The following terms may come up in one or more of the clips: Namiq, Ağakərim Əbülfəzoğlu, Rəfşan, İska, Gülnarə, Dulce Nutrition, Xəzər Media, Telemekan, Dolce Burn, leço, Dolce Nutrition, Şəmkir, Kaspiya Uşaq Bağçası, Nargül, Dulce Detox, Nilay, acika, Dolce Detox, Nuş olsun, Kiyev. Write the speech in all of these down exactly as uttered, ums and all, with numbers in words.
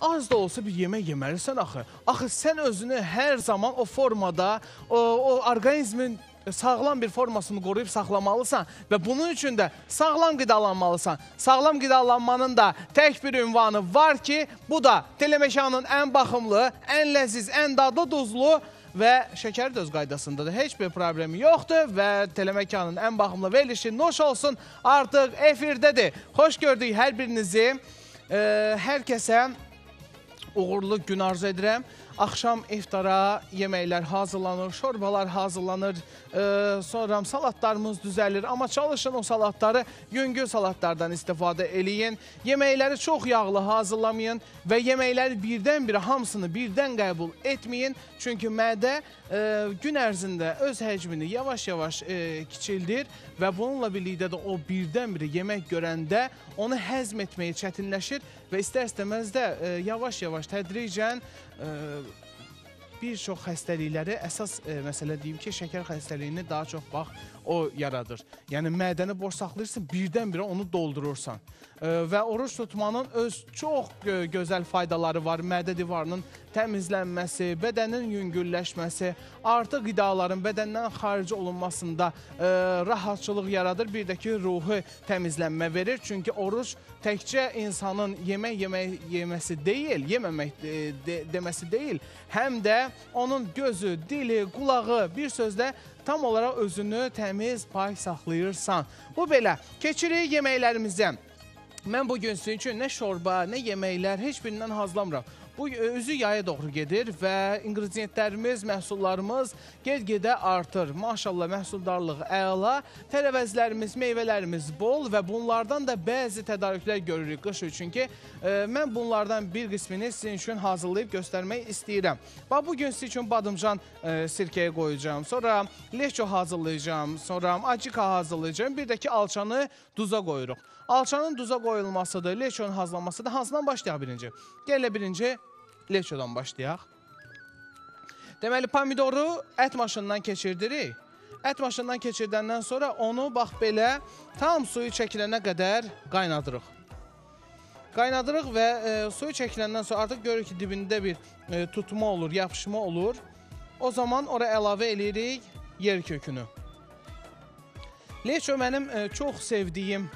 Az da olsa bir yemək yeməlisən axı. Axı sən özünü hər zaman o formada, o, o orqanizmin sağlam bir formasını qoruyub saxlamalısan və bunun üçün də sağlam qidalanmalısan. Sağlam qidalanmanın da tək bir ünvanı var ki, bu da telemekanın ən baxımlı, ən ləziz, ən dadlı duzlu və şəkər də öz qaydasındadır. Heç bir problemi yoxdur və telemekanın ən baxımlı verilişi Nuş olsun artıq efirdədir. Xoş gördük hər birinizi. Ee, hər kəsə uğurlu gün arzu edirəm. Axşam iftara yeməklər hazırlanır, şorbalar hazırlanır, e, sonra salatlarımız düzəlir. Amma çalışın o salatları, yüngül salatlardan istifadə eləyin. Yeməkləri çox yağlı hazırlamayın və yeməkləri birdən-birə hamısını birdən qəbul etməyin. Çünki mədə e, gün ərzində öz həcmini yavaş-yavaş e, kiçildir və bununla birlikdə də o birdən-birə yemək görəndə onu həzm etməyi çətinləşir və istər-istəməz də e, yavaş-yavaş tədricən bir çox xəstəlikləri, əsas məsələ deyim ki, şəkər xəstəliyini daha çox bax, o yaradır. Yəni, mədəni boş saxlayırsan, birdən-birə onu doldurursan. Və oruç tutmanın öz çox gözəl faydaları var. Mədə divarının təmizlənməsi, bədənin yüngülləşməsi, artıq qidaların bədəndən xarici olunmasında e, rahatçılıq yaradır. Bir də ki, ruhu təmizlənmə verir. Çünki oruç təkcə insanın yemək yemək yeməsi deyil, yeməmək de, de, deməsi deyil, həm də onun gözü, dili, qulağı, bir sözlə tam olaraq özünü təmiz, pak saxlayırsan. Bu belə. Keçirik yeməklərimizə. Mən bugün sizin üçün nə şorba, nə yeməklər, heç birindən hazırlamıram. Bu, üzü yaya doğru gedir və ingredientlərimiz, məhsullarımız ged-gedə artır. Maşallah, məhsuldarlıq əla, tərəvəzlərimiz, meyvələrimiz bol və bunlardan da bəzi tədarüklər görürük qış üçün ki, e, mən bunlardan bir qismini sizin üçün hazırlayıb göstərmək istəyirəm. Bax, bugün sizin üçün badımcan e, sirkəyə qoyacağım, sonra leço hazırlayacağım, sonra acika hazırlayacağım, bir də ki, alçanı duza qoyuruq. Alçanın duza qoyulmasıdır, leçonun hazırlanmasıdır. Hansından başlayaq birinci? Gələ birinci leçodan başlayaq. Deməli, pomidoru ət maşından keçirdirik. Ət maşından keçirdəndən sonra onu, bax, belə tam suyu çəkilənə qədər qaynadırıq. Qaynadırıq və e, suyu çəkiləndən sonra artıq görürük ki, dibində bir e, tutma olur, yapışma olur. O zaman ora əlavə eləyirik yer kökünü. Leço mənim e, çox sevdiyim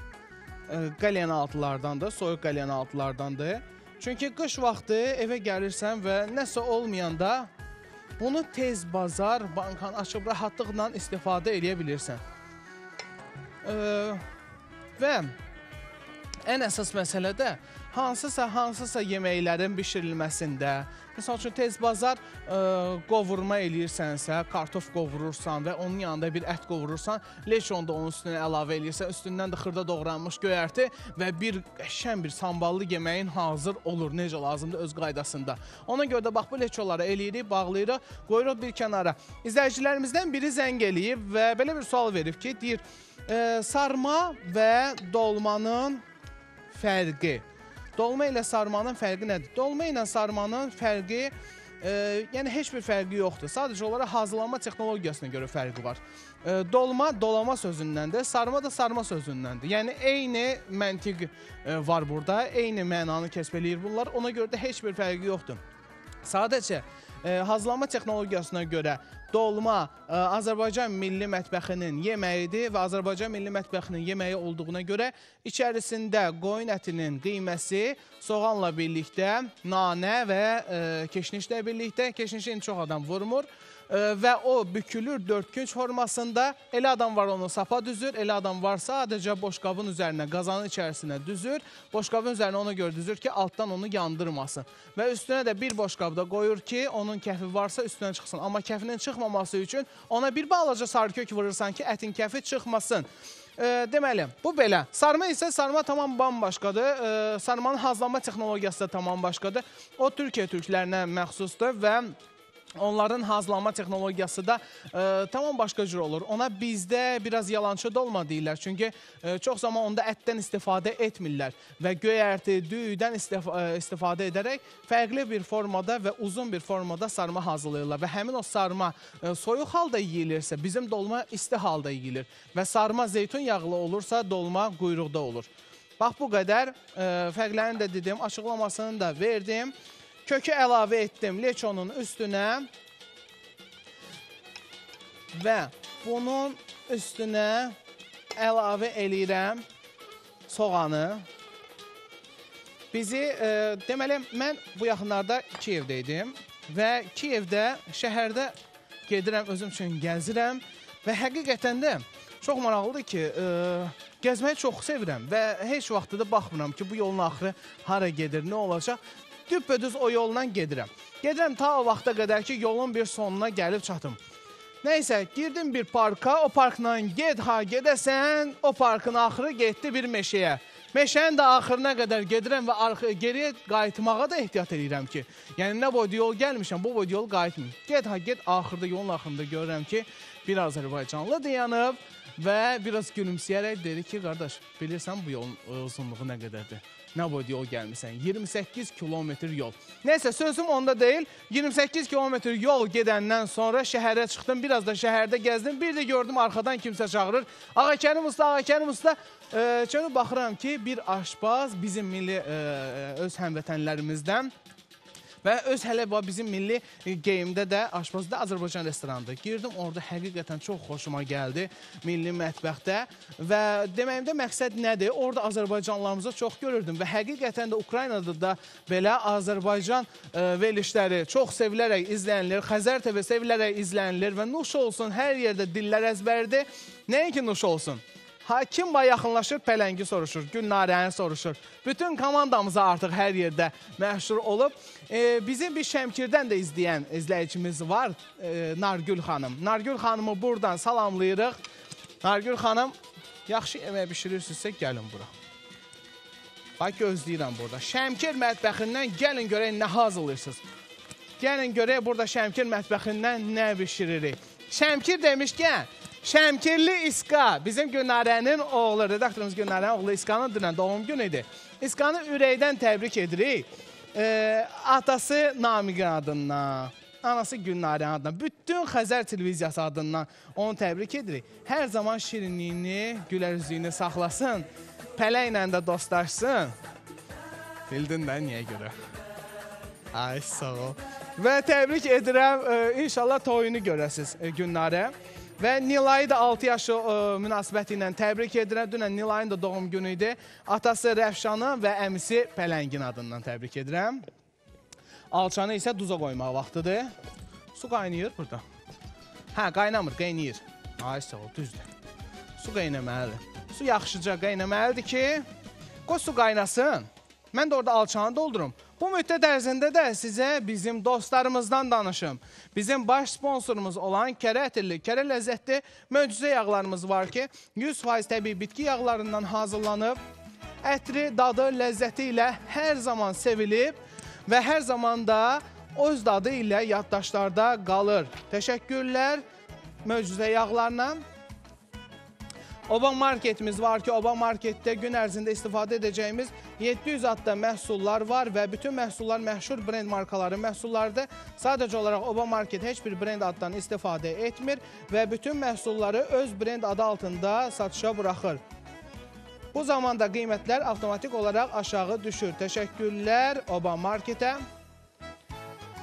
qalyanaltılardandır, soyuq qalyanaltılardandır. Çünki qış vaxtı evə gəlirsən və nəsə olmayanda bunu tez bazar, bankanı açıb rahatlıqla istifadə eləyə bilirsən. Və ən əsas məsələ də hansısa, hansısa yeməklərin bişirilməsində, misal üçün tez bazar e, qovurma eləyirsənsə, kartof qovurursan və onun yanında bir ət qovurursan, leçonu da onun üstünə əlavə eləyirsən, üstündən də xırda doğranmış göyərti və bir qəşəng bir samballı yeməyin hazır olur, necə lazımdır öz qaydasında. Ona görə də bax, bu leçoları eləyirik, bağlayırıq, qoyuruq bir kənara. İzləyicilərimizdən biri zəng eləyib və belə bir sual verib ki, deyir, e, sarma və dolmanın fərqi. Dolma ilə sarmanın fərqi nədir? Dolma ilə sarmanın fərqi, e, yəni heç bir fərqi yoxdur. Sadəcə olaraq hazırlanma texnologiyasına görə fərqi var. E, dolma, dolama sözündəndir, sarma da sarma sözündəndir. Yəni, eyni məntiq e, var burada, eyni mənanı kəsb eləyir bunlar. Ona görə də heç bir fərqi yoxdur. Sadəcə, e, hazırlanma texnologiyasına görə dolma e, Azərbaycan Milli Mətbəxinin yeməyidir və Azərbaycan Milli Mətbəxinin yeməyi olduğuna görə içərisində qoyun ətinin qiyməsi soğanla birlikdə, nanə və e, keşnişlə birlikdə, keşnişin çox adam vurmur e, və o bükülür dördkünc formasında. Elə adam var onu sapa düzür, elə adam var sadəcə boşqabın üzərinə, qazanın içərisinə düzür, boşqabın üzərinə ona görə düzür ki, altdan onu yandırmasın və üstünə də bir boşqabda qoyur ki, onun kəfi varsa üstünə çıxsın, amma kəfinin çıxmasın maması üçün ona bir balaca sarkök vurursan ki, ətin kəfi çıxmasın. E, deməli, bu belə. Sarma isə sarma tamam bambaşqadır. E, sarmanın hazırlanma texnologiyası da tamam başqadır. O, Türkiyə türklərinə məxsusdur və onların hazırlanma texnologiyası da e, tamam başqa cür olur. Ona bizdə biraz yalançı dolma deyirlər. Çünki e, çox zaman onda ətdən istifadə etmirlər və göyərti, düyüdən istif istifadə edərək fərqli bir formada və uzun bir formada sarma hazırlayırlar. Və həmin o sarma e, soyuq halda yeyilirsə, bizim dolma isti halda yeyilir. Və sarma zeytun yağlı olursa, dolma quyruqda olur. Bax bu qədər fərqlərini də dedim, açıqlamasını da verdim. Kökü əlavə etdim leçonun üstünə və bunun üstünə əlavə eləyirəm soğanı. Bizi, deməli, mən bu yaxınlarda Kiyevdə idim və Kiyevdə, şəhərdə gedirəm, özüm üçün gəzirəm və həqiqətən də çox maraqlıdır ki, gəzməyi çox sevirəm və heç vaxtda da baxmıram ki, bu yolun axırı hara gedir, nə olacaq. Düpbədüz o yoldan gedirəm. Gedirəm ta o vaxta qədər ki, yolun bir sonuna gəlib çatım. Nəysə, girdim bir parka, o parkdan get, ha gedəsən, o parkın axırı getdi bir meşəyə. Meşənin də axırına qədər gedirəm və geri qayıtmağa da ehtiyat edirəm ki, yəni nə boyda yol gəlmişəm, bu boyda yol qayıtmıyım. Get, ha get, axırda, yolun axırında görürəm ki, bir Azərbaycanlı dayanıb və biraz gülümsəyərək dedi ki, qardaş, bilirsən bu yolun uzunluğu nə qədərdir? Nə boyda yol gəlmirsən? iyirmi səkkiz kilometr yol. Neysə, sözüm onda deyil. iyirmi səkkiz kilometr yol gedəndən sonra şəhərə çıxdım, biraz da şəhərdə gəzdim. Bir də gördüm, arxadan kimsə çağırır. Ağakərim usta, Ağakərim usta. Çönü baxıram ki, bir aşbaz bizim milli öz həmvətənlərimizdən və öz hələ bizim milli geyimdə də aşbazda Azərbaycan restoranında girdim. Orada həqiqətən çox xoşuma gəldi milli mətbəxtdə. Və deməyimdə məqsəd nədir? Orada Azərbaycanlarımızı çox görürdüm və həqiqətən də Ukraynada da belə Azərbaycan verilişləri çox sevilərək izlənilir, Xəzər T V sevilərək izlənilir və Nuş olsun hər yerdə dillər əzbəridir. Nəinki Nuş olsun? Kim var yaxınlaşır, pələngi soruşur, Gülnarəni soruşur. Bütün komandamıza artıq hər yerdə məşhur olub. Bizim bir Şəmkirdən də izləyən izləyicimiz var, Nargül xanım. Nargül xanımı buradan salamlayırıq. Nargül xanım, yaxşı yemək bişirirsinizsə gəlin bura. Bax, gözləyirəm burada. Şəmkir mətbəxindən gəlin görək nə hazırlayırsınız. Gəlin görək burada Şəmkir mətbəxindən nə bişiririk. Şəmkir demişkən, Şəmkirli İska, bizim Gülnarənin oğlu, redaktorumuz Gülnarənin oğlu İskanın dünən doğum günü idi. İskanı ürəkdən təbrik edirik. Atası Namiqin adından, anası Gülnarənin adından, bütün Xəzər televiziyası adından onu təbrik edirik. Hər zaman şirinliyini, gülərizliyini saxlasın, pələklə də dostlaşsın. Bildin də niyə görə? Ay, sağ ol. Və təbrik edirəm, inşallah toyunu görəsiniz Gülnarə. Və Nilayı da altı yaşı münasibəti ilə təbrik edirəm. Dünən Nilayın da doğum günü idi. Atası Rəfşanı və əmisi Pələngin adından təbrik edirəm. Alçanı isə duza qoymaq vaxtıdır. Su qaynayır burada. Hə, qaynamır, qaynayır. Ay, sağ ol, düzdür. Su qaynamalıdır. Su yaxşıca qaynamalıdır ki, qoy su qaynasın. Mən də orada alçanı doldurum. Bu müddət ərzində də sizə bizim dostlarımızdan danışım. Bizim baş sponsorumuz olan Kərə Ətirli, Kərə Ləzzətli möcüzə yağlarımız var ki, yüz faiz təbii bitki yağlarından hazırlanıb, ətri, dadı, ləzzəti ilə hər zaman sevilib və hər zaman da öz dadı ilə yaddaşlarda qalır. Təşəkkürlər möcüzə yağlarla. Oba marketimiz var ki, Oba marketdə gün ərzində istifadə edəcəyimiz yeddi yüz adda məhsullar var və bütün məhsullar məşhur brend markaları məhsullardır. Sadəcə olaraq Oba market heç bir brend addan istifadə etmir və bütün məhsulları öz brend adı altında satışa buraxır. Bu zamanda qiymətlər avtomatik olaraq aşağı düşür. Təşəkkürlər Oba marketə.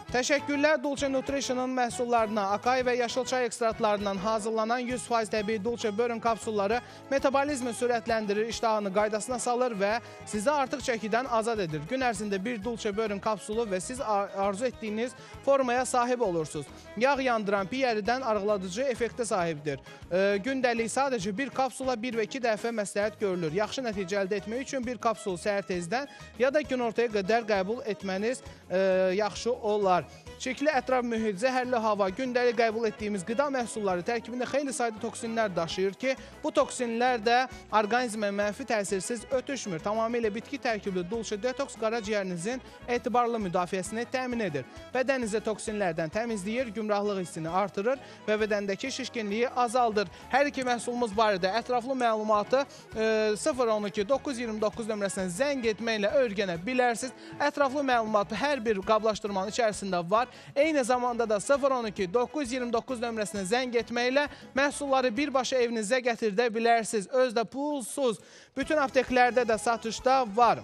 Təşəkkürlər Dulce Nutrition-ın məhsullarına, akay və yaşıl çay ekstratlarından hazırlanan yüz faiz təbii Dulce börün kapsulları metabolizmi sürətləndirir, iştahını qaydasına salır və sizi artıq çəkidən azad edir. Gün ərzində bir Dulce börün kapsulu və siz arzu etdiyiniz formaya sahib olursunuz. Yağ yandıran piyəridən arıqladıcı effektə sahibdir. Gündəlik sadəcə bir kapsula bir və iki dəfə məsləhət görülür. Yaxşı nəticə əldə etmək üçün bir kapsul səhər tezdən ya da gün ortaya qədər qəbul etməniz yaxşı olar. Çirkli ətraf mühit, zəhərli hava, gündəlik qəbul etdiyimiz qida məhsulları tərkibində xeyli sayda toksinlər daşıyır ki, bu toksinlər də orqanizmə mənfi təsirsiz ötüşmür. Tamamilə bitki tərkibli Dulce Detox qaraciyərinizin etibarlı müdafiəsini təmin edir. Bədəninizə toksinlərdən təmizləyir, gümrahlıq hissini artırır və bədəndəki şişkinliyi azaldır. Hər iki məhsulumuz barədə ətraflı məlumatı sıfır on iki doqquz yüz iyirmi doqquz nömrəsindən zəng etməklə öyrənə bilərsiniz. Ətraflı məlumatı hər bir qablaşdırmanın içərisində var. var. Eyni zamanda da sıfır on iki doqquz yüz iyirmi doqquz nömrəsinə zəng etməklə məhsulları birbaşa evinizə gətirdə bilərsiniz. Özdə pulsuz bütün apteklərdə də satışda var.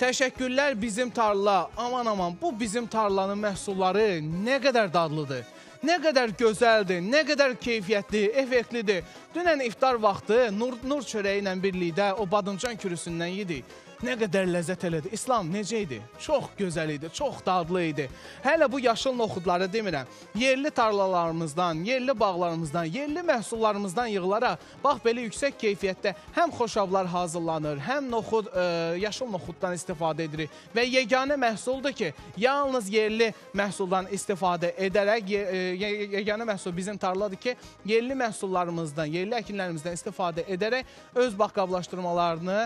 Təşəkkürlər bizim tarla. Aman aman, bu bizim tarlanın məhsulları nə qədər dadlıdır. Nə qədər gözəldir, nə qədər keyfiyyətli, effektlidir. Dünən iftar vaxtı nur, nur çörəyi ilə birlikdə o badımcan kürüsündən yedik. Nə qədər ləzzət elədi. İslam necə idi? Çox gözəl idi, çox dadlı idi. Hələ bu yaşıl noxudları demirəm. Yerli tarlalarımızdan, yerli bağlarımızdan, yerli məhsullarımızdan yığılaraq, bax belə yüksək keyfiyyətdə həm xoşablar hazırlanır, həm noxud, ə, yaşıl noxuddan istifadə edirik. Və yeganə məhsuldur ki, yalnız yerli məhsuldan istifadə edərək, ye, ə, yeganə məhsul bizim tarladır ki, yerli məhsullarımızdan, yerli əkinlərimizdən istifadə edərək öz baqqavlaşdırmalarını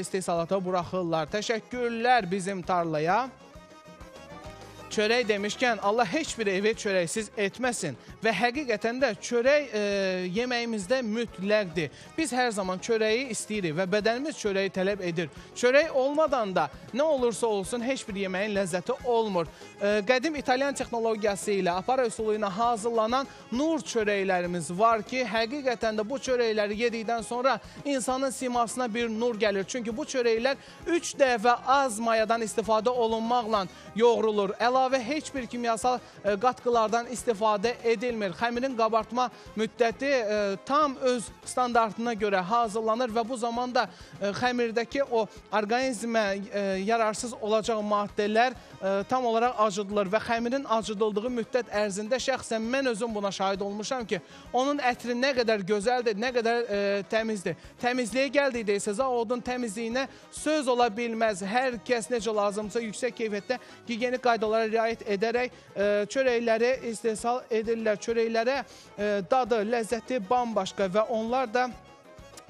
istehsalata buraxırlar. Təşəkkürlər bizim tarlaya. Çörək demişkən, Allah heç bir evi çörəksiz etməsin və həqiqətən də çörək e, yeməyimizdə mütləqdir. Biz hər zaman çörəyi istəyirik və bədənimiz çörəyi tələb edir. Çörək olmadan da nə olursa olsun heç bir yeməyin ləzzəti olmur. E, qədim İtalyan texnologiyası ilə, apara üsulu ilə hazırlanan nur çörəklərimiz var ki, həqiqətən də bu çörəkləri yedikdən sonra insanın simasına bir nur gəlir. Çünki bu çörəklər üç dəfə az mayadan istifadə olunmaqla yoğrulur. Əlavə heç bir kimyasal qatqılardan istifadə edilmir. Xəmirin qabartma müddəti tam öz standartına görə hazırlanır və bu zamanda xəmirdəki o orqanizmə yararsız olacaq maddələr tam olaraq acıdılır və xəmirin acıdıldığı müddət ərzində şəxsən mən özüm buna şahid olmuşam ki, onun ətri nə qədər gözəldir, nə qədər təmizdir. Təmizliyə gəldikdə isə zavodun təmizliyinə söz ola bilməz. Hər kəs necə lazımsa yüksək keyfiyyətdə gigiyenik qaydalara riayət edərək çörəkləri istehsal edirlər. Çörəklərə dadı, ləzzəti bambaşqa və onlar da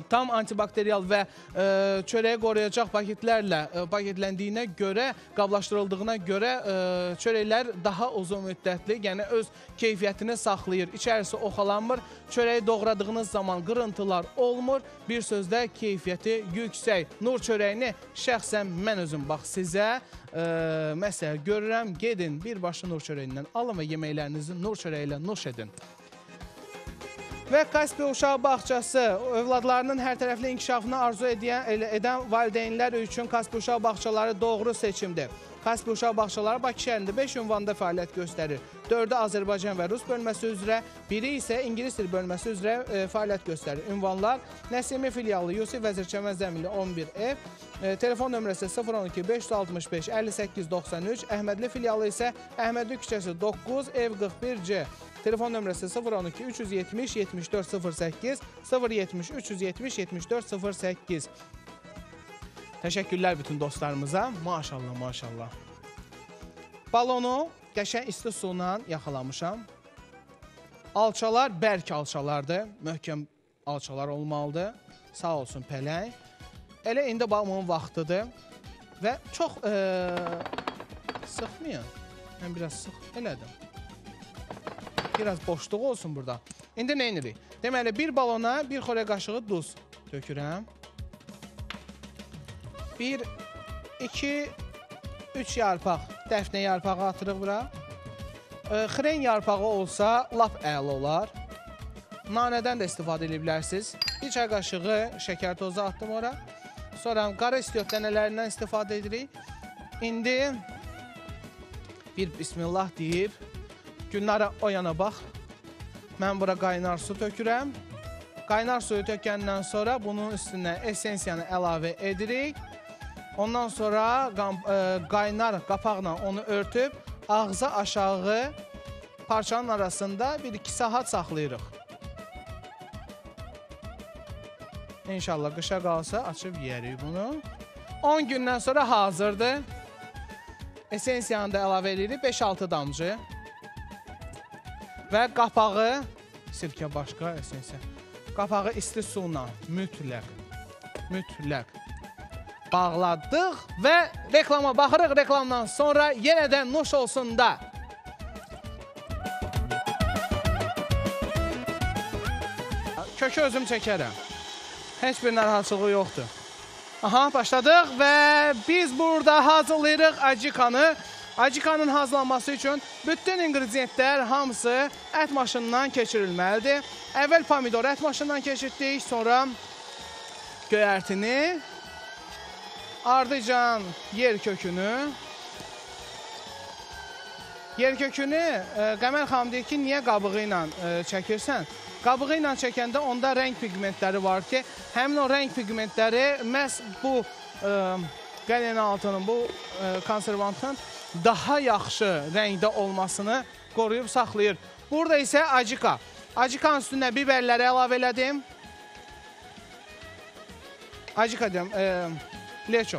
tam antibakterial və e, çörəyə qoruyacaq paketlərlə e, paketlendiyinə görə, qablaşdırıldığına görə e, çörəklər daha uzun müddətli, yəni öz keyfiyyətini saxlayır. İçərisi oxalanmır, çörəyi doğradığınız zaman qırıntılar olmur. Bir sözlə keyfiyyəti yüksək. Nur çörəyini şəxsən mən özüm bax sizə e, məsəl görürəm. Gedin birbaşa nur çörəyindən alın və yeməklərinizi nur çörəyi ilə nuş edin. Və Kaspiya Uşaq Bağçası övladlarının hər tərəfli inkişafını arzu edən, edən valideynlər üçün Kaspiya Uşaq Bağçaları doğru seçimdir. Kaspiya Uşaq Bağçaları Bakı şəhərində beş ünvanda fəaliyyət göstərir. dördü Azərbaycan və Rus bölməsi üzrə, biri isə İngilis dil bölməsi üzrə e, fəaliyyət göstərir. Ünvanlar Nəsimi filialı Yusif Vəzir Çəməz zəmili on bir F, e, telefon nömrəsi sıfır on iki beş altmış beş əlli səkkiz doxsan üç, Əhmədli filialı isə Əhmədli küçəsi doqquz, ev qırx bir C. Telefon nömrəsi sıfır on iki üç yüz yetmiş yetmiş dörd sıfır səkkiz, sıfır yetmiş üç yüz yetmiş yetmiş dörd sıfır səkkiz. Təşəkkürlər bütün dostlarımıza. Maşallah, maşallah. Balonu qəşəng isti suyla yaxalamışam. Alçalar bərk alçalardır. Möhkəm alçalar olmalıdır. Sağ olsun pələng. Elə indi balonun vaxtıdır. Və çox e, sıxmayın. Mən biraz sıx elədim. Biraz boşluğu olsun burada. İndi nə edirik? Deməli, bir balona bir xörək qaşığı duz dökürəm. Bir, iki, üç yarpaq dəfnə yarpağı atırıq bura. Xren yarpağı olsa lap əla olar. Nanədən də istifadə edə bilərsiniz. Bir çay qaşığı şəkər tozu atdım ora. Sonra qara istiot dənələrindən istifadə edirik. İndi bir bismillah deyib Günlərə o yana bax. Mən bura qaynar su tökürəm. Qaynar suyu tökəndən sonra bunun üstünə essensiyanı əlavə edirik. Ondan sonra qaynar qapaqla onu örtüb ağza aşağı parçanın arasında bir iki saat saxlayırıq. İnşallah qışa qalsa açıb yeyərik bunu. on gündən sonra hazırdır. Essensiyanı da əlavə edirik beş altı damcı. Və qapağı, sirkə başqa esensiya, qapağı isti suyla mütləq, mütləq bağladıq və reklama baxırıq. Reklamdan sonra yenə də Nuş olsun da. Kökü özüm çəkərəm. Heç bir narahatçılığı yoxdur. Aha, başladıq və biz burada hazırlayırıq acikanı. Acikanın hazırlanması üçün bütün ingredientlər hamısı ət maşınından keçirilməlidir. Əvvəl pomidor ət maşınından keçirdik, sonra göyərtini, ardıcan yer kökünü. Yer kökünü Qəmər xanım deyir ki, niyə qabığı ilə çəkirsən? Qabığı ilə çəkəndə onda rəng pigmentləri var ki, həmin o rəng pigmentləri məhz bu qalinaltının, bu konservantın daha yaxşı rəngdə olmasını qoruyub saxlayır. Burada isə acika. Acikanın üstünə biberləri əlavə elədim. Acika deyəm, leço.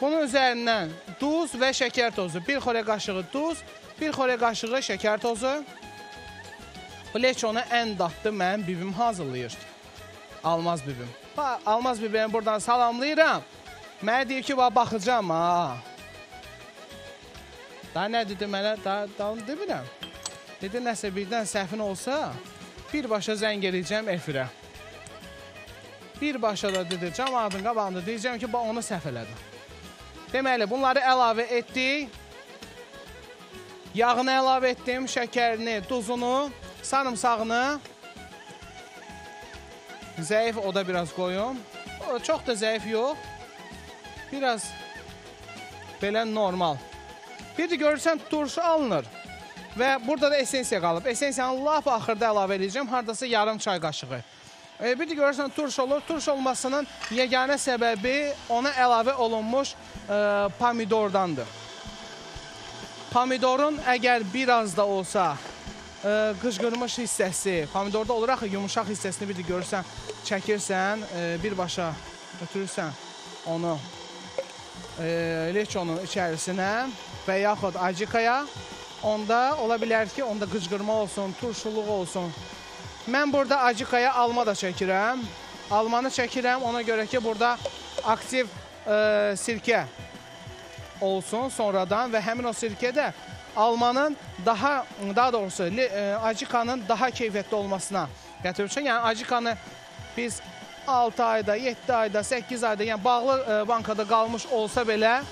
Bunun üzərindən duz və şəkər tozu. Bir xörək qaşığı duz, bir xörək qaşığı şəkər tozu. Leçonu ən dadlı mənim bibim hazırlayır. Almaz bibim. Almaz bibimi buradan salamlayıram. Mənə deyib ki, baxacam, ha. Daha nə dedi mənə, dalını demirəm. Dedi, nəsə birdən səhvin olsa, birbaşa zəng eləyəcəm efirə. Birbaşa da dedi, cəmadın qabağında deyəcəm ki, onu səhv elədi. Deməli, bunları əlavə etdik. Yağını əlavə etdim, şəkərini, duzunu, sarımsağını. Zəif oda biraz qoyum. Çox da zəif yox. Biraz belə normal. Bir də görürsən, turşu alınır və burada da esensiya qalıb. Esensiyanı lap axırda əlavə edəcəm, haradasa yarım çay qaşığı. Bir də görürsən, turşu olur. Turşu olmasının yeganə səbəbi ona əlavə olunmuş pomidordandır. Pomidorun əgər biraz da olsa qıcqırmış hissəsi, pomidorda olur axı yumuşaq hissəsini bir də görürsən, çəkirsən, birbaşa ötürürsən onu. Leçonun içərisinə və yaxud acikaya, onda ola bilər ki, onda qıcqırma olsun, turşuluq olsun. Mən burada acikaya alma da çəkirəm. Almanı çəkirəm, ona görə ki, burada aktiv sirkə olsun sonradan və həmin o sirkə də almanın daha, daha doğrusu acikanın daha keyfiyyətli olmasına gətirib üçün. Yəni, acikanı biz altı ayda, yeddi ayda, səkkiz ayda, yəni bağlı bankada qalmış olsa belə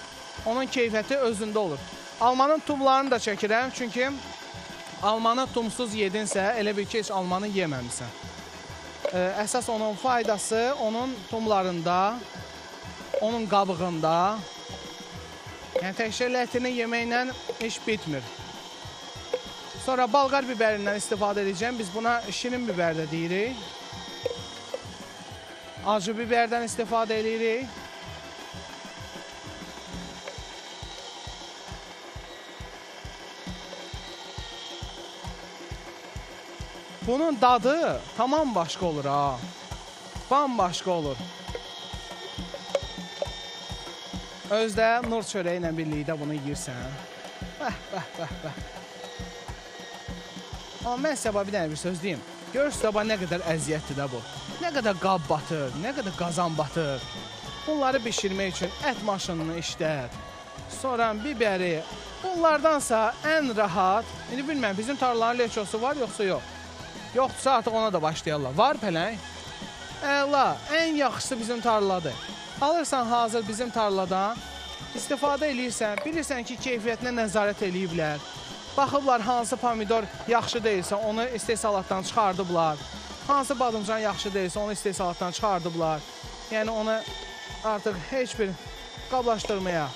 onun keyfiyyəti özündə olur. Almanın tumlarını da çəkirəm, çünki almanı tumsuz yedinsə, elə bil ki, heç almanı yeməmişsən. Əsas onun faydası onun tumlarında, onun qabığında. Yəni, təkcə ətini yeməklə iş bitmir. Sonra balqar biberindən istifadə edəcəm. Biz buna şirin biber də deyirik. Acı biberdən istifadə edirik. Bunun dadı tamam başqa olur, ha. Bambaşqa olur. Özdə nur çörəyi ilə birlikdə bunu yiyirsən. Bəh, bəh, bəh, bəh. Amma mən sabah bir dənə bir söz deyim. Görürsün, sabah nə qədər əziyyətdir də bu. Nə qədər qab batır, nə qədər qazan batır. Bunları bişirmək üçün ət maşınını işlət, sonra biberi. Bunlardansa ən rahat, indi bilməyəm, bizim tarlaların leçosu var, yoxsa yox. Yoxdursa artıq ona da başlayarlar. Var pələng. Əla, ən yaxşısı bizim tarladır. Alırsan hazır bizim tarladan, istifadə eləyirsən, bilirsən ki, keyfiyyətinə nəzarət eləyiblər. Baxıblar hansı pomidor yaxşı deyilsə, onu istehsalatdan çıxardıblar. Hansı badımcan yaxşı deyilsə, onu istehsalatdan çıxardıblar. Yəni, onu artıq heç bir qablaşdırmaya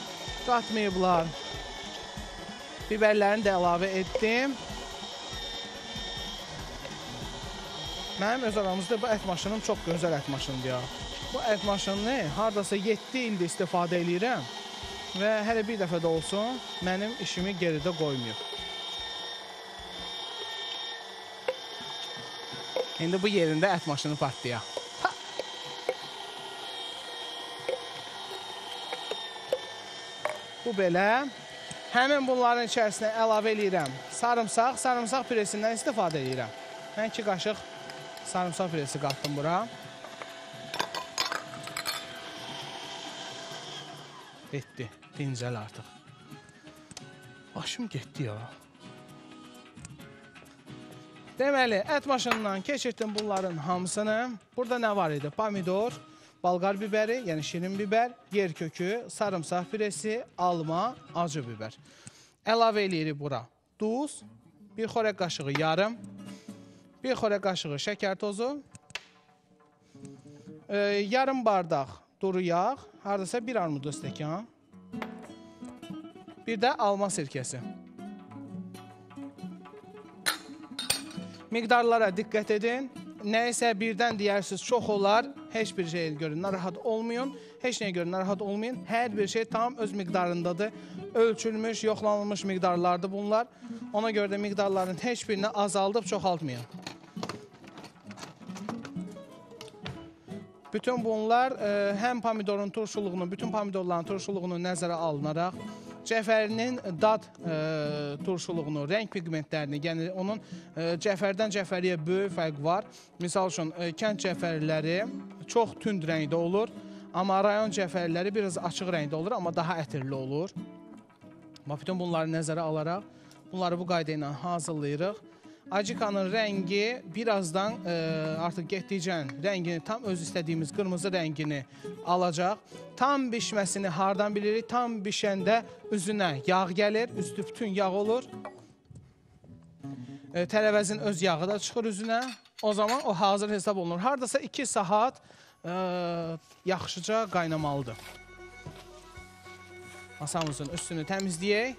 qatmayıblar. Biberlərini də əlavə etdim. Mənim öz aramızda bu ət maşınım çox gözəl ət maşındır, ya. Bu ət maşınını haradasa yeddi ildir istifadə edirəm və hələ bir dəfə də olsun mənim işimi geridə qoymuyor. İndi bu yerində ət maşını partlayaq. Bu belə. Həmin bunların içərisinə əlavə eləyirəm. Sarımsaq, sarımsaq püresindən istifadə eləyirəm. Mən iki qaşıq sarımsaq püresi qatdım bura. Etdi, dincəl artıq. Başım getdi ya. Deməli, ət maşınından keçirdim bunların hamısını. Burada nə var idi? Pomidor, balqar biberi, yəni şirin biber, yer kökü, sarımsaq püresi, alma, acı biber. Əlavə eləyirik bura. Duz, bir xörək qaşığı yarım, bir xörək qaşığı şəkər tozu, e, yarım bardaq duru yağ, haradasa bir armud stəkan, bir də alma sirkəsi. Miqdarlara diqqət edin. Nəyəsə birdən deyirsiniz çox olar, heç bir şey görün, narahat olmayın. Heç nəyə görün, narahat olmayın. Hər bir şey tam öz miqdarındadır. Ölçülmüş, yoxlanılmış miqdarlardır bunlar. Ona görə də miqdarların heç birini azaldıb çoxaltmayın. Bütün bunlar e, həm pomidorun turşuluğunu, bütün pomidorların turşuluğunu nəzərə alınaraq, cəfərinin dad e, turşuluğunu, rəng pigmentlərini, yəni onun e, cəfərdən cəfəriyə böyük fərq var. Misal üçün, e, kənd cəfərləri çox tünd rəngdə olur, amma rayon cəfərləri biraz açıq rəngdə olur, amma daha ətirli olur. Amma bütün bunları nəzərə alaraq, bunları bu qayda ilə hazırlayırıq. Acikanın rəngi birazdan e, artıq getdikcə rəngini, tam öz istədiyimiz qırmızı rəngini alacaq. Tam bişməsini hardan bilirik? Tam bişəndə üzünə yağ gəlir, üstü bütün yağ olur. E, tərəvəzin öz yağı da çıxır üzünə. O zaman o hazır hesab olunur. Haradasa iki saat e, yaxşıca qaynamalıdır. Masamızın üstünü təmizləyək.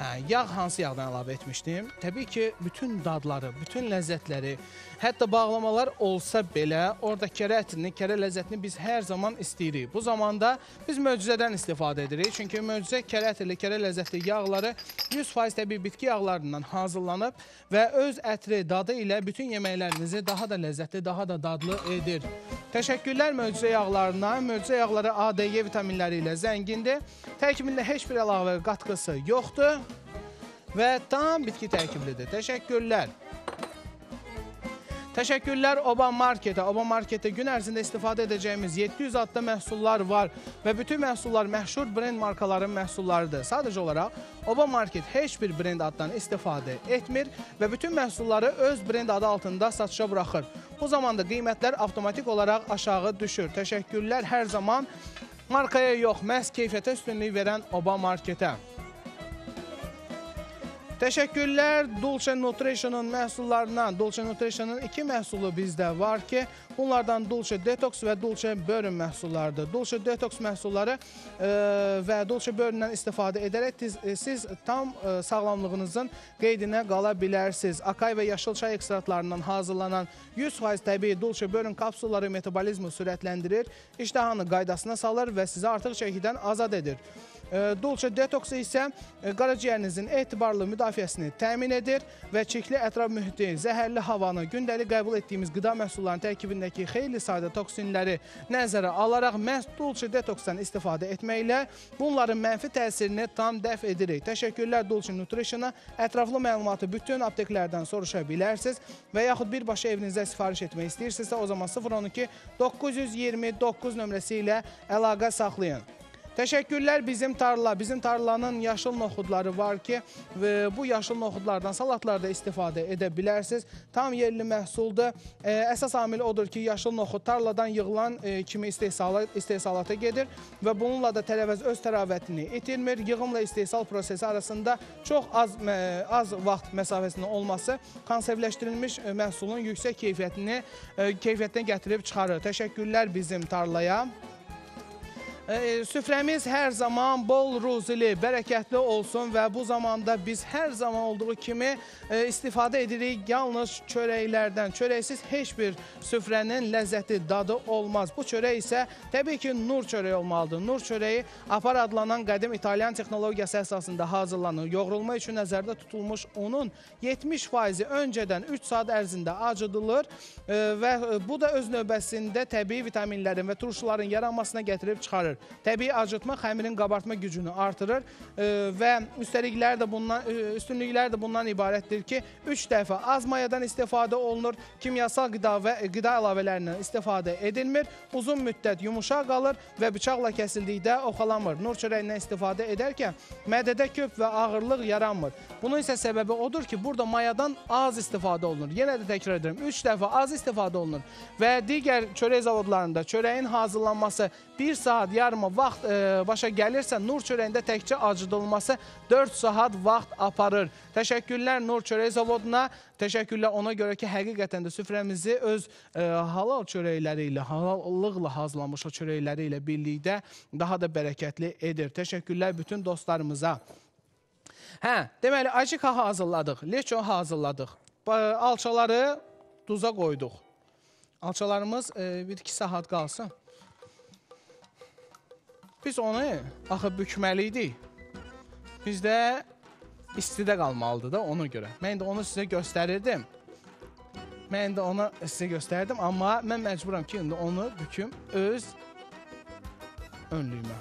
Hə, yağ hansı yağdan əlavə etmişdim? Təbii ki, bütün dadları, bütün ləzzətləri, hətta bağlamalar olsa belə, orada kərə ətini, kərə ləzzətini biz hər zaman istəyirik. Bu zamanda biz möcüzədən istifadə edirik. Çünki möcüzə kərə ətli, kərə ləzzətli yağları yüz faiz təbii bitki yağlarından hazırlanıb və öz ətri, dadı ilə bütün yeməklərinizi daha da ləzzətli, daha da dadlı edir. Təşəkkürlər möcüzə yağlarına. Möcüzə yağları A, D, E vitaminləri ilə zəngindir. Təkmilində heç bir əlavə qatqısı yoxdur. Və tam bitki tərkiblidir. Təşəkkürlər. Təşəkkürlər Oba Marketə. Oba Marketə gün ərzində istifadə edəcəyimiz yeddi yüz adlı məhsullar var və bütün məhsullar məşhur brend markaların məhsullarıdır. Sadəcə olaraq Oba Market heç bir brend addan istifadə etmir və bütün məhsulları öz brend adı altında satışa buraxır. Bu zamanda qiymətlər avtomatik olaraq aşağı düşür. Təşəkkürlər hər zaman markaya yox, məhz keyfiyyətə üstünlük verən Oba Marketə. Təşəkkürlər Dolce Nutrition'ın məhsullarına. Dolce Nutrition'ın iki məhsulu bizdə var ki, bunlardan Dolce Detox və Dolce Burn məhsullardır. Dolce Detox məhsulları e, və Dolce Burn'dan istifadə edərək e, siz tam e, sağlamlığınızın qeydinə qala bilərsiniz. Akay və yaşıl çay ekstraktlarından hazırlanan yüz faiz təbii Dolce Burn kapsulları metabolizmi sürətləndirir, iştahını qaydasına salır və sizi artıq çəkidən azad edir. Dolce Detox isə qaraciyərinizin etibarlı müdafiəsini təmin edir və çirkli ətraf mühiti, zəhərli havanı, gündəlik qəbul etdiyimiz qida məhsullarının tərkibindəki xeyli sayda toksinləri nəzərə alaraq məhz Dolce Detox-dan istifadə etməklə bunların mənfi təsirini tam dəf edirik. Təşəkkürlər Dolce Nutrition-a. Ətraflı məlumatı bütün apteklərdən soruşa bilərsiniz və yaxud birbaşa evinizə sifariş etmək istəyirsinizsə, o zaman sıfır on iki doqquz yüz iyirmi doqquz nömrəsi ilə əlaqə saxlayın. Təşəkkürlər bizim tarla. Bizim tarlanın yaşıl noxudları var ki, bu yaşıl noxudlardan salatlarda istifadə edə bilərsiniz. Tam yerli məhsuldur. Əsas amil odur ki, yaşıl noxud tarladan yığılan kimi istehsalata gedir və bununla da tərəvəz öz təravətini itirmir. Yığımla istehsal prosesi arasında çox az, az vaxt məsafəsinin olması konservləşdirilmiş məhsulun yüksək keyfiyyətini, keyfiyyətini gətirib çıxarır. Təşəkkürlər bizim tarlaya. Süfrəmiz hər zaman bol ruzili, bərəkətli olsun və bu zamanda biz hər zaman olduğu kimi istifadə edirik yalnız çörəklərdən. Çörəksiz heç bir süfrənin ləzzəti, dadı olmaz. Bu çörək isə təbii ki, nur çörəyi olmalıdır. Nur çörəyi apar adlanan qədim İtalyan texnologiyası əsasında hazırlanır. Yoğrulma üçün nəzərdə tutulmuş unun yetmiş faizi öncədən üç saat ərzində acıdılır və bu da öz növbəsində təbii vitaminlərin və turşuların yaranmasına gətirib çıxarır. Təbii acıtma xəmirin qabartma gücünü artırır e, və üstəliklər də bundan, üstünlüklər də bundan ibarətdir ki, üç dəfə az mayadan istifadə olunur, kimyasal qida və qida əlavələrindən istifadə edilmir, uzun müddət yumuşaq qalır və bıçaqla kəsildikdə oxalanmır. Nur çörəyindən istifadə edərkən mədədə köp və ağırlıq yaranmır. Bunun isə səbəbi odur ki, burada mayadan az istifadə olunur. Yenə də təkrar edirəm, üç dəfə az istifadə olunur və digər çörək zavodlarında çörəyin hazırlanması bir saat yarıma vaxt e, başa gəlirsə, nur çörəyində təkcə acıdılması dörd saat vaxt aparır. Təşəkkürlər Nur çörəyi zavoduna, təşəkkürlər ona görə ki, həqiqətən də süfrəmizi öz e, halal çörəkləri ilə, halallıqla hazırlanmış o çörəkləri ilə birlikdə daha da bərəkətli edir. Təşəkkürlər bütün dostlarımıza. Hə, deməli, acıqa hazırladıq, leço hazırladıq, alçaları duza qoyduq. Alçalarımız e, bir iki saat qalsın. Biz onu axı bükməliydik. Bizdə istidə qalmalıdır da ona görə. Mən də onu sizə göstərirdim. Mən də onu sizə göstərdim, amma mən məcburam ki, indi onu büküm öz önlüyümə.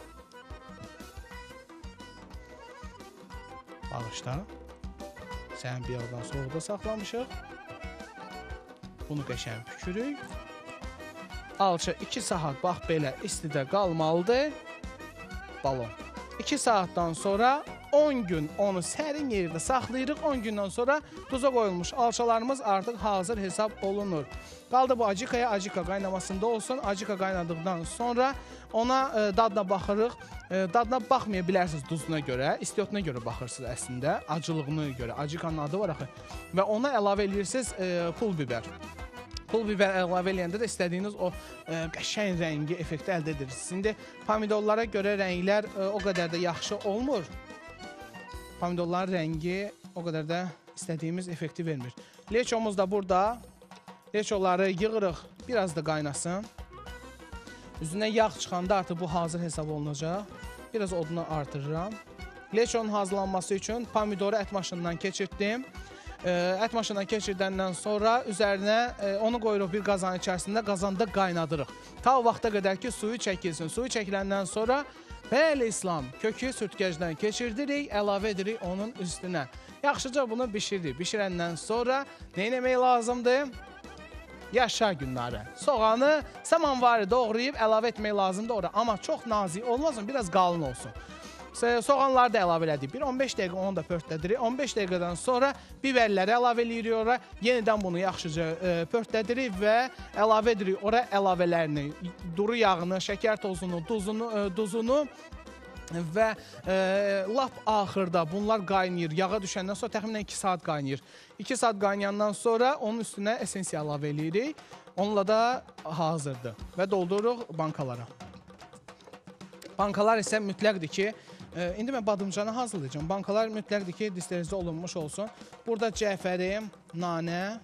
Bağışda. Sən bir yerdən soğuqda saxlamışıq. Bunu qəşəng bükürük. Alça iki saat, bax belə istidə qalmalıdır. Balon. iki saatdan sonra on gün onu sərin yerdə saxlayırıq. on gündən sonra duza qoyulmuş alçalarımız artıq hazır hesab olunur. Qaldı bu acikaya, acika qaynamasında olsun. Acika qaynadıqdan sonra ona e, dadına baxırıq. E, dadına baxmaya bilərsiniz duzuna görə, istiotuna görə baxırsınız əslində. Acılığına görə, acikanın adı var axı. Və ona əlavə edirsiniz e, pul biber. Pul biber əlavə eləyəndə də istədiyiniz o ə, qəşəng rəngi effekti əldə edirsiniz. İndi pomidorlara görə rənglər ə, o qədər də yaxşı olmur. Pomidorların rəngi o qədər də istədiyimiz effekti vermir. Leçomuz da burada. Leçoları yığırıq, biraz da qaynasın. Üzünə yağ çıxanda artıq bu hazır hesab olunacaq. Biraz odunu artırıram. Leçonun hazırlanması üçün pomidoru ət maşınından keçirtdim. Ət maşından keçirdəndən sonra üzərinə onu qoyuruq bir qazan içərisində, qazanda qaynadırıq. Ta o vaxta qədər ki, suyu çəkilsin. Suyu çəkiləndən sonra bəli İslam kökü sürtkəcdən keçirdirik, əlavə edirik onun üstünə. Yaxşıca bunu bişiririk. Bişirəndən sonra nə etmək lazımdır? Yaşa günləri. Soğanı samanvari doğrayıb əlavə etmək lazımdır ora. Amma çox nazik olmasın, biraz qalın olsun. Soğanları da əlavə elədik. Bir on beş dəqiqə onu da pörtlədirik. on beş dəqiqədən sonra biberləri əlavə eləyirik ora. Yenidən bunu yaxşıca e, pörtlədirik və əlavə edirik ora əlavələrini. Duru yağını, şəkər tozunu, duzunu, e, duzunu və e, lap axırda bunlar qaynayır. Yağa düşəndən sonra təxminən iki saat qaynayır. iki saat qaynayandan sonra onun üstünə esensiya əlavə eləyirik. Onunla da hazırdır və doldururuq bankalara. Bankalar isə mütləqdir ki, E, indi mən badımcanı hazırlayacağım. Bankalar mütləqdir ki, disterizə olunmuş olsun. Burada cəfərim, nanə,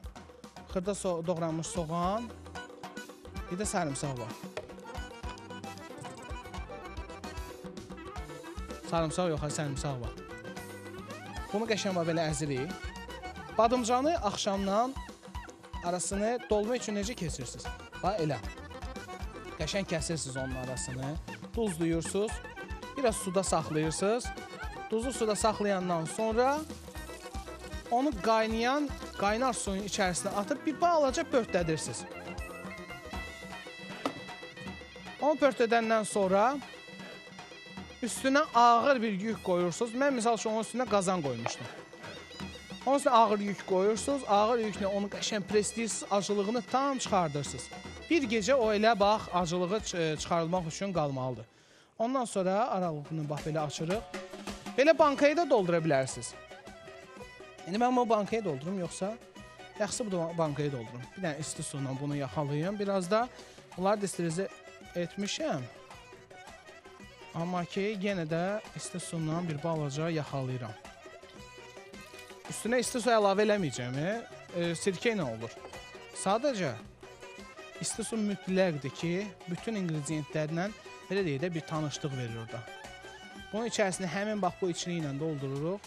xırda so doğranmış soğan, bir də sarımsaq var. Sarımsaq yox, sarımsaq var. Bunu qəşəng belə əzirik. Badımcanı axşamdan arasını dolma üçün necə kəsirsiniz? Bax, elə. Qəşəng kəsirsiniz onun arasını, duzluyursunuz. Biraz suda saxlayırsınız. Duzu suda saxlayandan sonra onu qaynayan, qaynar suyun içərisinə atıb bir balaca pörtlədirirsiniz. Onu pörtlədən sonra üstünə ağır bir yük qoyursunuz. Mən misal üçün onun üstünə qazan qoymuşdum. Onun üstünə ağır yük qoyursunuz. Ağır yüklə onu qəşəng presləyirsiniz, acılığını tam çıxardırsınız. Bir gecə o elə bax acılığı çıxarılmaq üçün qalmalıdır. Ondan sonra aralığını bax belə açırıq. Belə bankayı da doldura bilərsiniz. İndi mən bu bankayı doldurum, yoxsa yaxşı bu bankayı doldurum. Bir dənə isti suyla bunu yaxalayım. Biraz da bunları disterizə etmişəm. Amma ki, yenə də isti suyla bir balaca yaxalayıram. Üstünə isti su əlavə eləməyəcəm. E, sirkə ilə olur. Sadəcə isti su mütləqdir ki, bütün ingredientlərlə belə deyək də, bir tanışlıq verir orada. Bunun içərisini həmin bax bu içini ilə doldururuq.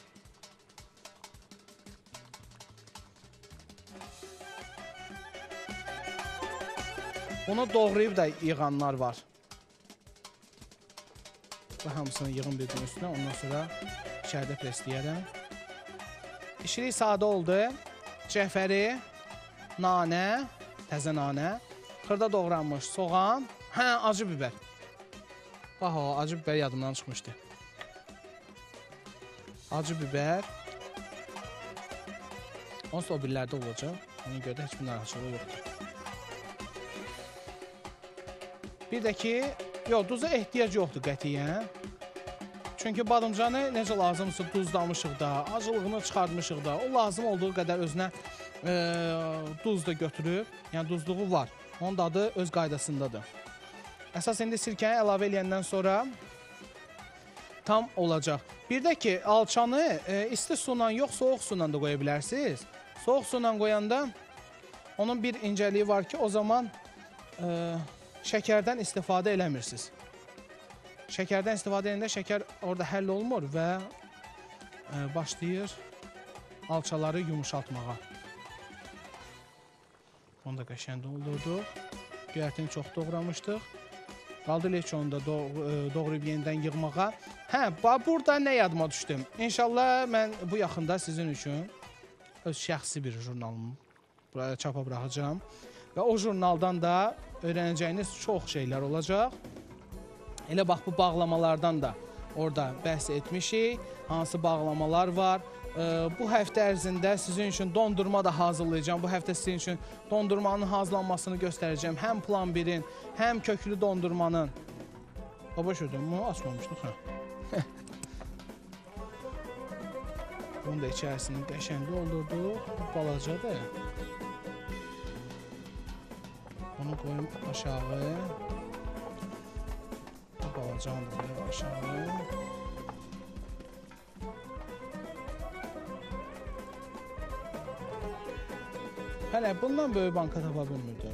Bunu doğrayıb da yığanlar var. Bu hamısını yığın bir gün üstünə, ondan sonra içəridə presləyərəm. İşilik sadə oldu. Cəfəri, nanə, təzə nanə, xırda doğranmış soğan, hə, acı biber. Bax o, acı biber yadımdan çıxmışdı. Acı biber. Onsuz o birlərdə olacaq. Ona görə də heç bir narahatçılığı yoxdur. Bir də ki, Yox, duza ehtiyac yoxdur qətiyyən. Çünki badımcanı necə lazımsa duzlamışıq da, acılığını çıxartmışıq da, o lazım olduğu qədər özünə e, duz da götürüb, yəni duzluğu var. Onun da adı öz qaydasındadır. Əsas indi sirkəni əlavə eləyəndən sonra tam olacaq. Bir də ki, alçanı e, isti suyla yox, soğuq suyla da qoya bilərsiniz. Soğuq suyla qoyanda onun bir incəliyi var ki, o zaman e, şəkərdən istifadə eləmirsiniz. Şəkərdən istifadə edəndə şəkər orada həll olmur və e, başlayır alçaları yumuşatmağa. Onu da qəşəng doldurduq. Göyərtini çox doğramışdıq. Qaldı leçonu da doğrayıb yenidən yığmağa. Hə, burada nə yadıma düşdüm? İnşallah mən bu yaxında sizin üçün öz şəxsi bir jurnalımı buraya çapa bıraxacağım. Və o jurnaldan da öyrənəcəyiniz çox şeylər olacaq. Elə bax, bu bağlamalardan da orada bəhs etmişik. Hansı bağlamalar var? Bu həftə ərzində sizin üçün dondurma da hazırlayacağım. Bu həftə sizin üçün dondurmanın hazırlanmasını göstərəcəm. Həm plan birin, həm köklü dondurmanın. Baba şöyle, bunu açmamışdıq. Bunu da içərisinin qəşəndi doldurduq. Balacadır. Bunu qoyum aşağı. Balacanı da qoyum aşağı. Hələ bundan böyük banka tapa bilmirdi.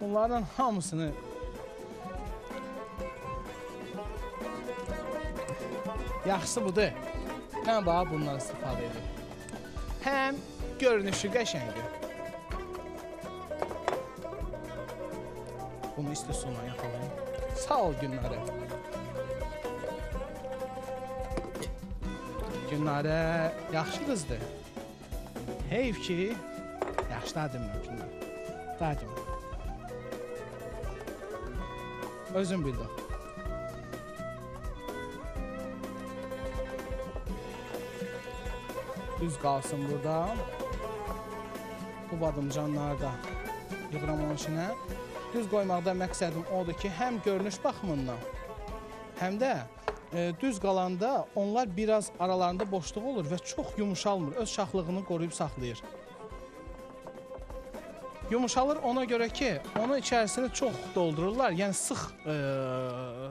Bunlardan hamısını yaxşısı budur. Mən bax bundan istifadə edim. Həm görünüşü qəşəngdir. Bunu isti suyla yaxalayın. Sağ ol Gülnarə. Gülnarə yaxşı qızdır. Heyf ki, yaxşı da deməyəm, da deməyəm. Özüm bildim. Düz qalsın burada. Bu badımcanları da yığramın içinə. Düz qoymaqda məqsədim odur ki, həm görünüş baxımından, həm də düz qalanda onlar biraz aralarında boşluq olur və çox yumuşalmır, öz şaxlığını qoruyub saxlayır. Yumuşalır ona görə ki, onu içərisini çox doldururlar, yəni sıx e,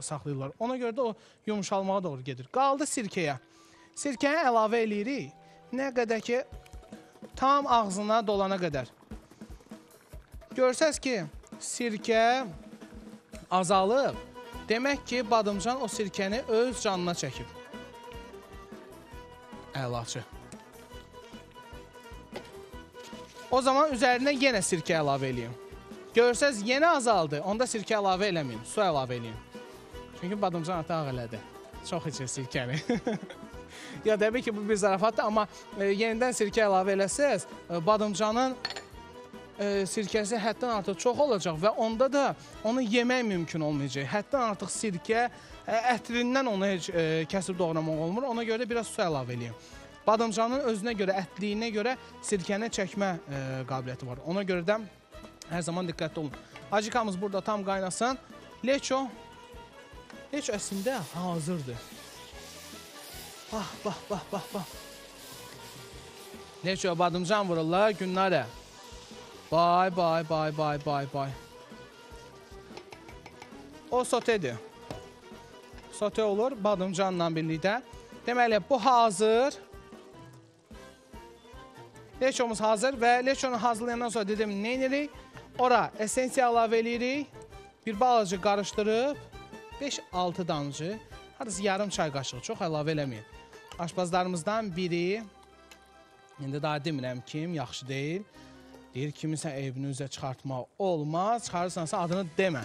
saxlayırlar. Ona görə də o yumuşalmağa doğru gedir. Qaldı sirkəyə. Sirkəni əlavə eləyirik. Nə qədər ki, tam ağzına dolana qədər. Görsəz ki, sirkə azalıb. Demək ki, badımcan o sirkəni öz canına çəkib. Əlacı. O zaman üzərinə yenə sirkə əlavə eləyin. Görsəz, yenə azaldı. Onda sirkə əlavə eləməyin, su əlavə eləyin. Çünki badımcan artıq elədi. Çox içir sirkəni. Ya təbii ki, bu bir zarafatdır, amma e, yenidən sirkə əlavə eləsəz, e, badımcanın sirkəsi həddən artıq çox olacaq və onda da onu yemək mümkün olmayacaq. Həddən artıq sirkə ətrindən onu heç kəsib doğramaq olmur. Ona görə biraz su əlavə eləyim. Badımcanın özünə görə, ətliyinə görə sirkəni çəkmə qabiliyyəti var. Ona görə də hər zaman diqqətli olun. Acikamız burada tam qaynasın. Leço, leço əslində hazırdır. Bax, bax, bax, bax, bax. Leçoya badımcan vururlar Gülnarə. Bay, bay, bay, bay, bay, bay. O sotedir. Sote olur badımcanla birlikdə. Deməli, bu hazır. Leçomuz hazır və leçonu hazırlayandan sonra dediyim, nə edirik? Ora esensiya əlavə eləyirik. Bir balaca qarışdırıb, beş altı damcı, hardasa yarım çay qaşığı, çox əlavə eləməyin. Aşbazlarımızdan biri, indi daha demirəm kim, yaxşı deyil. Deyir, kimisə evini üzə çıxartmaq olmaz, çıxarırsansa adını demə.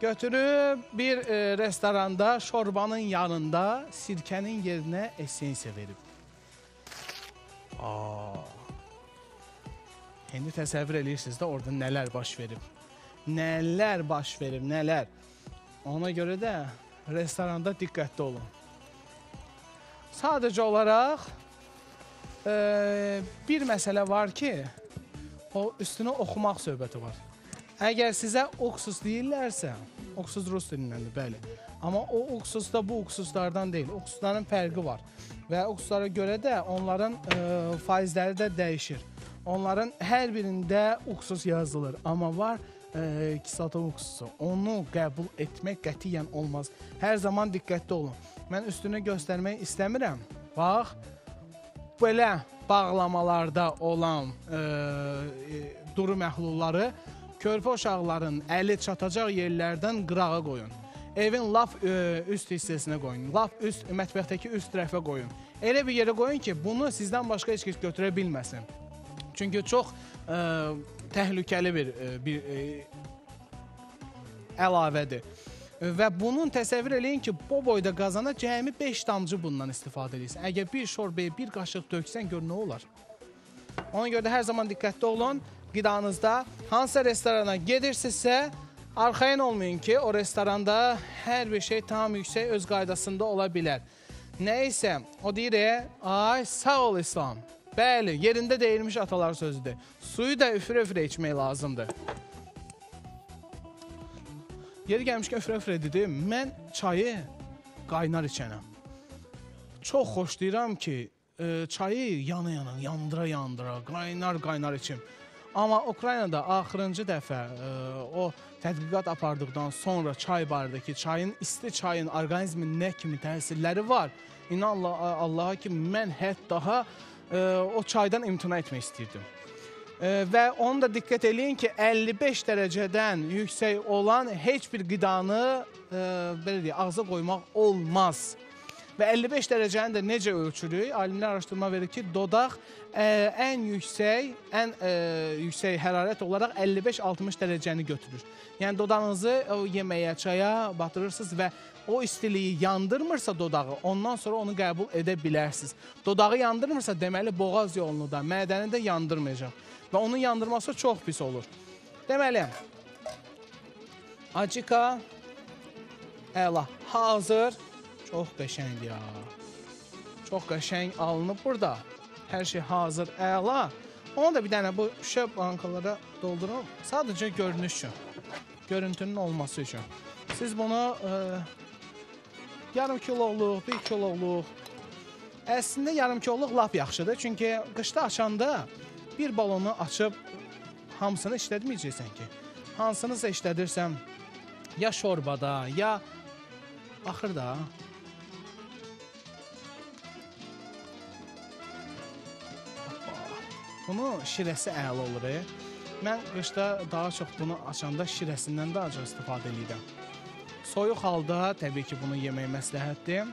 Götürüb bir e, restoranda, şorbanın yanında sirkənin yerinə esensiya verib. Aa, indi təsəvvür edirsiniz də orada nələr baş verib. Nələr baş verib, nələr. Ona görə də restoranda diqqətli olun. Sadəcə olaraq... Ee, bir məsələ var ki, o üstünə oxumaq söhbəti var. Əgər sizə oxsus deyirlərsə, oxsus rus dilindəndir, bəli. Amma o oxsus da bu oxsuslardan deyil. Oxsusların fərqi var. Və oxsuslara görə də onların e, faizləri də dəyişir. Onların hər birində oxsus yazılır. Amma var e, kisata oxsusu. Onu qəbul etmək qətiyyən olmaz. Hər zaman diqqətli olun. Mən üstünü göstərmək istəmirəm. Bax, belə bağlamalarda olan e, duru məhlulları körpə uşaqların əli çatacaq yerlərdən qırağa qoyun. Evin laf ə, üst hissəsinə qoyun. Laf üst, mətbəxtəki üst tərəfə qoyun. Elə bir yerə qoyun ki, bunu sizdən başqa heç kəs götürə bilməsin. Çünki çox ə, təhlükəli bir, ə, bir ə, əlavədir. Və bunun təsəvvür eləyin ki, bu boyda qazana cəmi beş damcı bundan istifadə edilsin. Əgər bir şorbaya bir qaşıq döksən, gör nə olar. Ona görə də hər zaman diqqətli olun. Qidanızda hansı restorana gedirsinizsə, arxayın olmayın ki, o restoranda hər bir şey tam yüksək öz qaydasında ola bilər. Nə isə, o deyir, ay sağ ol İslam. Bəli, yerində deyilmiş atalar sözüdür. Suyu da üfürə-üfürə içmək lazımdır. Yeri gəlmişkən üfürə-üfürə dedi, mən çayı qaynar içənəm. Çox xoşlayıram ki, çayı yana-yana, yandıra-yandıra, qaynar-qaynar içim. Amma Ukraynada axırıncı dəfə ə, o tədqiqat apardıqdan sonra çay bardakı çayın, isti çayın orqanizmin nə kimi təsirləri var? İnanla Allaha ki, mən hətta daha ə, o çaydan imtina etmək istəyirdim. Ə, və onu da diqqət eləyin ki, əlli beş dərəcədən yüksək olan heç bir qidanı ə, belə deyək, ağza qoymaq olmaz. Və əlli beş dərəcəni də necə ölçürük? Alimlər araşdırma verir ki, dodaq ə, ən yüksək, ən ə, yüksək hərarət olaraq əlli beş altmış dərəcəni götürür. Yəni dodağınızı o yeməyə, çaya batırırsınız və o istiliyi yandırmırsa dodağı, ondan sonra onu qəbul edə bilərsiniz. Dodağı yandırmırsa deməli boğaz yolunu da, mədəni də yandırmayacaq. Və onun yandırması çox pis olur. Deməli, acika əla hazır. Çox qəşəng ya. Çox qəşəng alınıb burada. Hər şey hazır, əla. Onu da bir dənə bu şüşə bankalara doldurun. Sadəcə görünüş üçün. Görüntünün olması üçün. Siz bunu e, yarım kiloluq, bir kiloluq. Əslində yarım kiloluq lap yaxşıdır. Çünki qışda açanda bir balonu açıb hamısını işlətməyəcəksən ki. Hansınızı işlədirsən ya şorbada, ya axır da. Bunu şirəsi əla olur. Mən qışda daha çox bunu açanda şirəsindən daha çox istifadə edirəm. Soyuq halda təbii ki, bunu yemək məsləhətdir.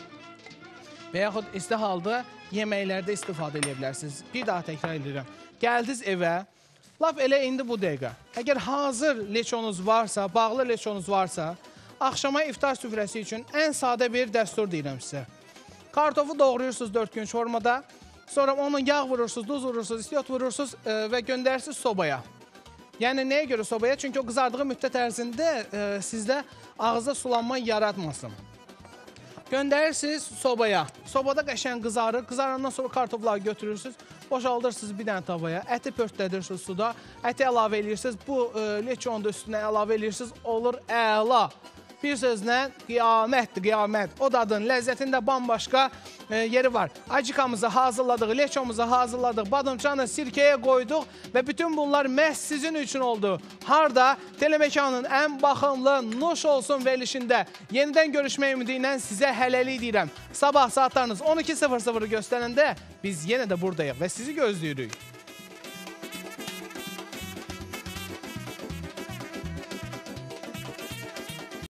Və yaxud isti halda yeməklərdə istifadə edə bilərsiniz. Bir daha təkrar edirəm. Gəldiniz evə, laf elə indi bu dəqiqə. Əgər hazır leçonuz varsa, bağlı leçonuz varsa, axşama iftar süfrəsi üçün ən sadə bir dəstur deyirəm sizə. Kartofu doğrayırsınız dörd gün formada. Sonra onun yağ vurursunuz, duz vurursunuz, istiot vurursunuz e, və göndərirsiniz sobaya. Yəni, nəyə görə sobaya? Çünki o qızardığı müddət ərzində e, sizdə ağızda sulanma yaratmasın. Göndərirsiniz sobaya. Sobada qəşən qızarır. Qızarandan sonra kartofları götürürsünüz, boşaldırsınız bir dənə tavaya, əti pörtlədirsiniz suda, əti əlavə edirsiniz, bu e, leçonu da üstünə əlavə edirsiniz, olur əla. Bir sözlə, qiyamətdir, qiyamət. O dadın, ləzzətində bambaşqa e, yeri var. Acikamızı hazırladıq, leçomuzu hazırladıq, badımcanı sirkəyə qoyduq və bütün bunlar məhz sizin üçün oldu. Harda? Telemekanın ən baxımlı Nuş Olsun verilişində. Yenidən görüşmək ümidi ilə sizə hələlik deyirəm. Sabah saatlarınız on iki sıfır sıfırı göstərəndə biz yenə də buradayıq və sizi gözləyirik.